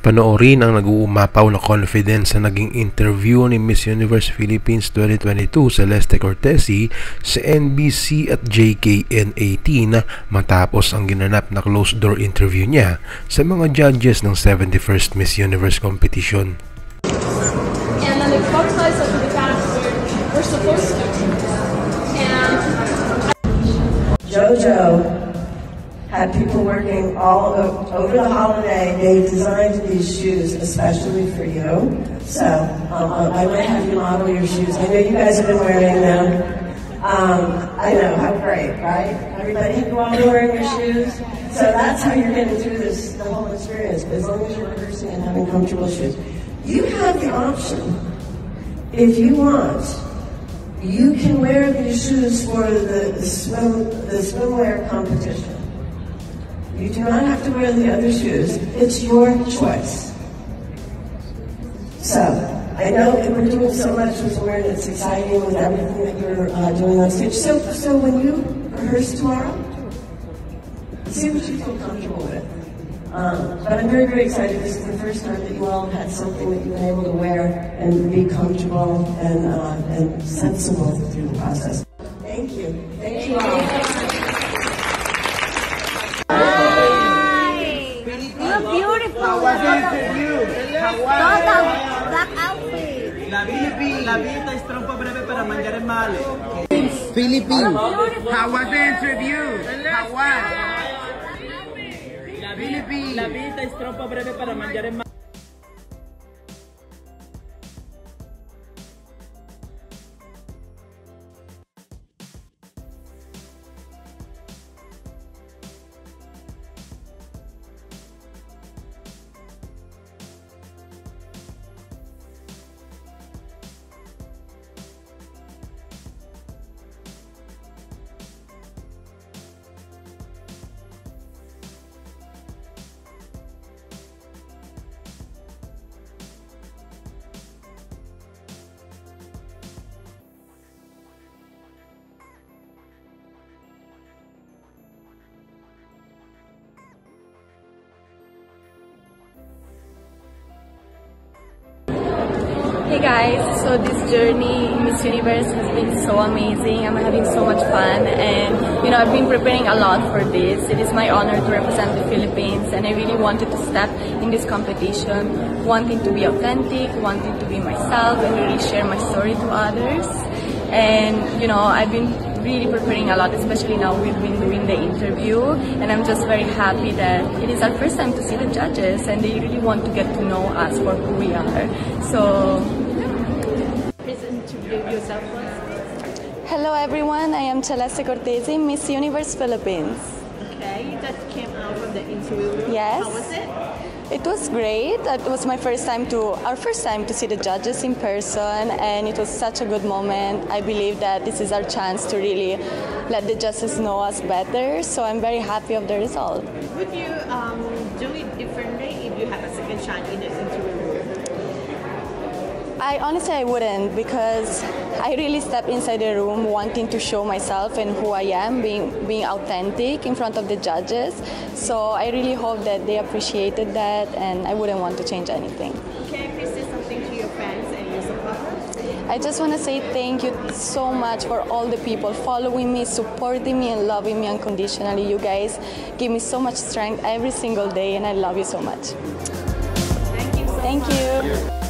Panoorin ang nag-uumapaw na confidence na naging interview ni Miss Universe Philippines 2022 Celeste Cortesi sa NBC at JKN18 matapos ang ginanap na closed-door interview niya sa mga judges ng 71st Miss Universe Competition. And then it butterflies up to the fact we're supposed to. And Jojo had people working all over the holiday. They designed these shoes especially for you. So I might have you model your shoes. I know you guys have been wearing them. I know, how great, right? Everybody can go out wearing your shoes. So that's how you're getting through this, the whole experience. But as long as you're rehearsing and having comfortable shoes. You have the option, if you want, you can wear these shoes for the swimwear competition. You do not have to wear the other shoes. It's your choice. So, I know that we're doing so much with wearing, it's exciting with everything that you're doing on stage. So when you rehearse tomorrow, see what you feel comfortable with. But I'm very, very excited. This is the first time that you all have had something that you've been able to wear and be comfortable and sensible through the process. Thank you. Thank you all. Philippines. How was the interview? How was? Philippines. La vida es trompa breve para manjar en mal. Hey guys, so this journey Miss Universe has been so amazing. I'm having so much fun and you know, I've been preparing a lot for this. It is my honor to represent the Philippines and I really wanted to step in this competition, wanting to be authentic, wanting to be myself and really share my story to others. And you know, I've been really preparing a lot, especially now we've been doing the interview, and I'm just very happy that it is our first time to see the judges and they really want to get to know us for who we are. So please introduce yourself first. Hello everyone, I am Celeste Cortesi, Miss Universe Philippines. Okay, you just came out of the interview room. Yes. How was it? It was great. It was our first time to see the judges in person, and it was such a good moment. I believe that this is our chance to really let the judges know us better, so I'm very happy of the result. Would you do it differently if you have a second shot in the interview? Honestly, I wouldn't, because I really stepped inside the room wanting to show myself and who I am, being authentic in front of the judges. So I really hope that they appreciated that, and I wouldn't want to change anything. Can you say something to your fans and your supporters? I just want to say thank you so much for all the people following me, supporting me, and loving me unconditionally. You guys give me so much strength every single day, and I love you so much. Thank you.